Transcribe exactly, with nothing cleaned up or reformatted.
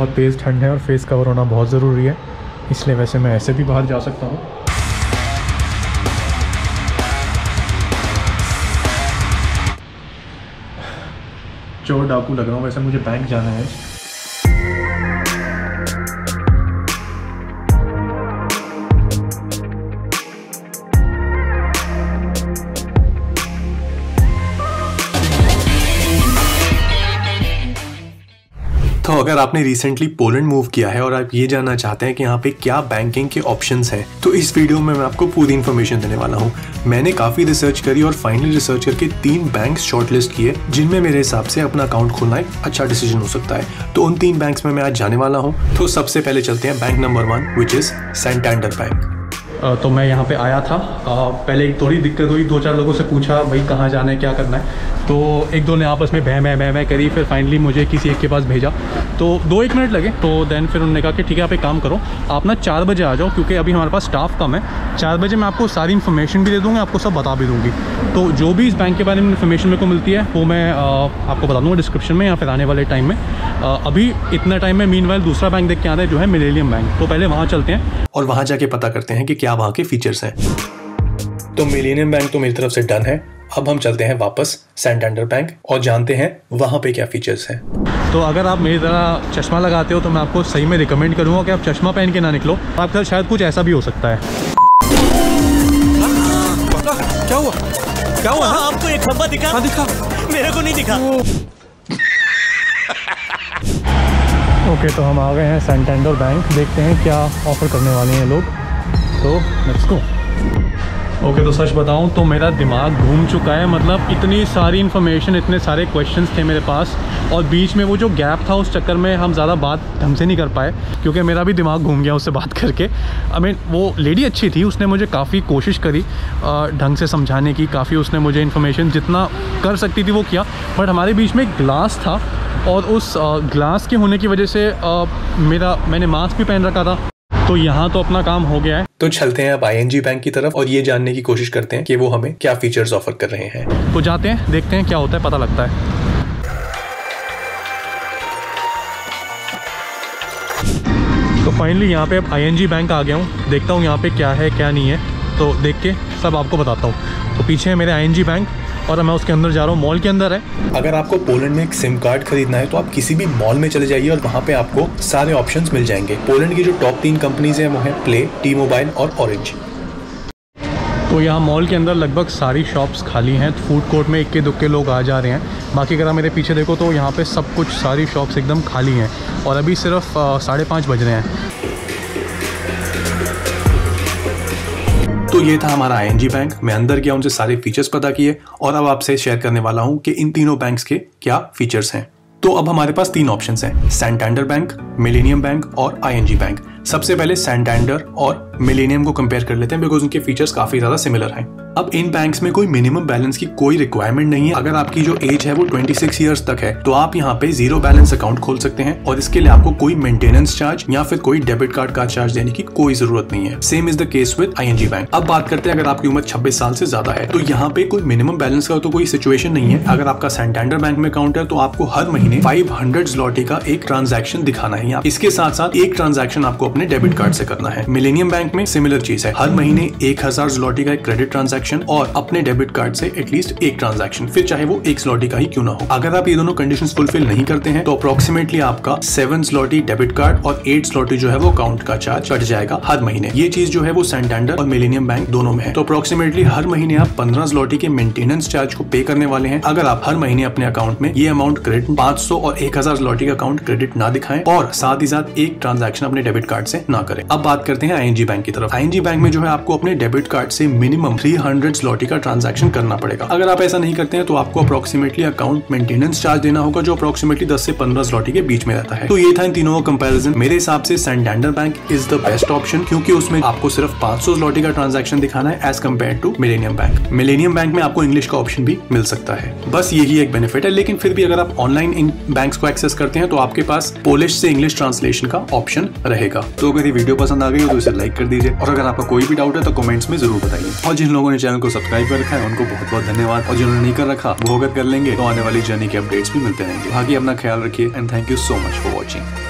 बहुत तेज़ ठंड है और फेस कवर होना बहुत ज़रूरी है, इसलिए वैसे मैं ऐसे भी बाहर जा सकता हूँ। चोर डाकू लग रहा हूँ, वैसे मुझे बैंक जाना है। तो अगर आपने रिसेंटली पोलैंड मूव किया है और आप ये जानना चाहते हैं कि यहाँ पे क्या बैंकिंग के ऑप्शंस हैं, तो इस वीडियो में मैं आपको पूरी इन्फॉर्मेशन देने वाला हूँ। मैंने काफ़ी रिसर्च करी और फाइनली रिसर्च करके तीन बैंक्स शॉर्टलिस्ट किए जिनमें मेरे हिसाब से अपना अकाउंट खोलना एक अच्छा डिसीजन हो सकता है। तो उन तीन बैंक्स में मैं आज जाने वाला हूँ। तो सबसे पहले चलते हैं bank number one, which is Santander bank. तो मैं यहाँ पे आया था, पहले एक थोड़ी दिक्कत हुई, दो चार लोगों से पूछा भाई कहाँ जाना है, क्या करना है, तो एक दो ने आपस में बह मैं बह मैं करी, फिर फाइनली मुझे किसी एक के पास भेजा, तो दो एक मिनट लगे। तो देन फिर उन्होंने कहा कि ठीक है आप एक काम करो, आप ना चार बजे आ जाओ, क्योंकि अभी हमारे पास स्टाफ कम है, चार बजे मैं आपको सारी इन्फॉर्मेशन भी दे दूँगा, आपको सब बता भी दूँगी। तो जो भी इस बैंक के बारे में इन्फॉर्मेशन मेरे को मिलती है वो मैं आपको बता दूँगा डिस्क्रिप्शन में या फिर आने वाले टाइम में। अभी इतना टाइम में मीनवाइल दूसरा बैंक देख के आता है जो है मिलेनियम बैंक, तो पहले वहाँ चलते हैं और वहाँ जाके पता करते हैं कि क्या वहाँ के फीचर्स हैं। तो मिलेनियम बैंक तो मेरी तरफ से डन है। अब हम चलते हैं वापस सैंटेंडर बैंक और जानते हैं वहाँ पे क्या फीचर्स हैं। तो अगर आप मेरी तरह चश्मा लगाते हो तो मैं आपको सही में रिकमेंड करूँगा कि आप चश्मा पहन के ना निकलो, आपके साथ शायद कुछ ऐसा भी हो सकता है। क्या हुआ? क्या हुआ? आपको एक खंभा दिखा? दिखा, मेरे को नहीं दिखा। ओके okay, तो हम आ गए हैं सेंटेंडर बैंक, देखते हैं क्या ऑफर करने वाले हैं लोग, तो लेट्स गो। ओके, तो सच बताऊं तो मेरा दिमाग घूम चुका है, मतलब इतनी सारी इन्फॉर्मेशन, इतने सारे क्वेश्चंस थे मेरे पास, और बीच में वो जो गैप था उस चक्कर में हम ज़्यादा बात ढंग से नहीं कर पाए, क्योंकि मेरा भी दिमाग घूम गया उससे बात करके। आई मीन वो लेडी अच्छी थी, उसने मुझे काफ़ी कोशिश करी ढंग से समझाने की, काफ़ी उसने मुझे इन्फॉर्मेशन जितना कर सकती थी वो किया, बट हमारे बीच में एक ग्लास था और उस ग्लास के होने की वजह से मेरा मैंने मास्क भी पहन रखा था, तो यहाँ तो अपना काम हो गया है। तो चलते हैं अब आई एन जी बैंक की तरफ और ये जानने की कोशिश करते हैं कि वो हमें क्या फीचर्स ऑफर कर रहे हैं। तो जाते हैं, देखते हैं क्या होता है, पता लगता है। तो फाइनली यहाँ पे अब आई एन जी बैंक आ गया हूँ, देखता हूँ यहाँ पे क्या है क्या नहीं है, तो देख के सब आपको बताता हूँ। तो पीछे है मेरे आई एन जी बैंक और मैं उसके अंदर जा रहा हूँ, मॉल के अंदर है। अगर आपको पोलैंड में एक सिम कार्ड खरीदना है तो आप किसी भी मॉल में चले जाइए और वहाँ पे आपको सारे ऑप्शंस मिल जाएंगे। पोलैंड की जो टॉप तीन कंपनीज हैं वो हैं प्ले, टी मोबाइल और ऑरेंज। तो यहाँ मॉल के अंदर लगभग सारी शॉप्स खाली हैं, फूड कोर्ट में इक्के दुक्के लोग आ जा रहे हैं, बाकी अगर आप मेरे पीछे देखो तो यहाँ पर सब कुछ सारी शॉप्स एकदम खाली हैं और अभी सिर्फ साढ़े पाँच बज रहे हैं। तो ये था हमारा आई एन जी बैंक। मैं अंदर गया, उनसे सारे फीचर्स पता किए और अब आपसे शेयर करने वाला हूँ कि इन तीनों बैंक्स के क्या फीचर्स हैं। तो अब हमारे पास तीन ऑप्शंस हैं, सैंटेंडर बैंक, मिलेनियम बैंक और आई एन जी बैंक। सबसे पहले सैंटेंडर और मिलेनियम को कंपेयर कर लेते हैं बिकॉज उनके फीचर्स काफी ज्यादा सिमिलर हैं। अब इन बैंक्स में कोई मिनिमम बैलेंस की कोई रिक्वायरमेंट नहीं है। अगर आपकी जो एज है वो छब्बीस इयर्स तक है तो आप यहाँ पे जीरो बैलेंस अकाउंट खोल सकते हैं और इसके लिए आपको कोई मेंटेनेंस चार्ज या फिर कोई डेबिट कार्ड का चार्ज देने की कोई जरूरत नहीं है। Same is the case with I N G bank. अब बात करते हैं अगर आपकी उम्र छब्बीस साल से ज्यादा है तो यहाँ पे कोई मिनिमम बैलेंस का तो कोई सिचुएशन नहीं है। अगर आपका सेंटेंडर बैंक में अकाउंट है तो आपको हर महीने फाइव हंड्रेड स्लॉटी का एक ट्रांजेक्शन दिखाना है, इसके साथ साथ एक ट्रांजेक्शन आपको अपने डेबिट कार्ड से करना है। मिलेनियम बैंक में सिमिलर चीज है, हर महीने एक हजार स्लॉटी का एक क्रेडिट ट्रांजैक्शन और अपने डेबिट कार्ड से एटलीस्ट एक ट्रांजैक्शन, फिर चाहे वो एक स्लॉटी का ही क्यों ना हो। अगर आप ये दोनों कंडीशंस फुलफिल नहीं करते हैं तो अप्रोक्सीमेटली आपका सेवन स्लॉटी डेबिट कार्ड और एट स्लॉटी जो है वो अकाउंट का चार्ज कट जाएगा हर महीने। ये चीज जो है वो सेंटेंडर और मिलेनियम बैंक दोनों में है। तो अप्रोक्सीमेटली हर महीने आप पंद्रह स्लॉटी के मेंटेनेंस चार्ज को पे करने वाले हैं। अगर आप हर महीने अपने अकाउंट में ये अमाउंट क्रेडिट पांच सौ और एक हजार स्लॉटी का अकाउंट क्रेडिट ना दिखाएं और साथ ही साथ एक ट्रांजैक्शन अपने डेबिट कार्ड से ना करें। अब बात करते हैं आई एन जी बैंक की तरफ। आई एन जी बैंक में जो है आपको अपने डेबिट कार्ड से मिनिमम तीन सौ स्लॉटी का ट्रांजैक्शन करना पड़ेगा। अगर आप ऐसा नहीं करते हैं तो आपको अप्रोक्सीमेटली अकाउंट मेंटेनेंस चार्ज देना होगा जो अप्रोक्सीमेटली दस से पंद्रह स्लॉटी के बीच में रहता है। तो ये था इन तीनों का कंपैरिजन। मेरे हिसाब से Santander bank is the best option क्योंकि उसमें आपको सिर्फ पांच सौ स्लॉटी का ट्रांजैक्शन दिखाना है as compare to millennium bank. Millennium bank में आपको इंग्लिश का ऑप्शन भी मिल सकता है, बस यही एक बेनिफिट है। लेकिन फिर भी अगर आप ऑनलाइन इन बैंक्स को एक्सेस करते हैं तो आपके पास पोलिश से इंग्लिश ट्रांसलेशन का ऑप्शन रहेगा। तो अगर ये वीडियो पसंद आ गई हो तो इसे लाइक कर दीजिए और अगर आपका कोई भी डाउट है तो कमेंट्स में जरूर बताइए। और जिन लोगों ने चैनल को सब्सक्राइब कर रखा है उनको बहुत बहुत धन्यवाद और जिन्होंने नहीं कर रखा वो अवगत कर लेंगे तो आने वाली जर्नी के अपडेट्स भी मिलते रहेंगे। बाकी अपना ख्याल रखिए and thank you so much for watching.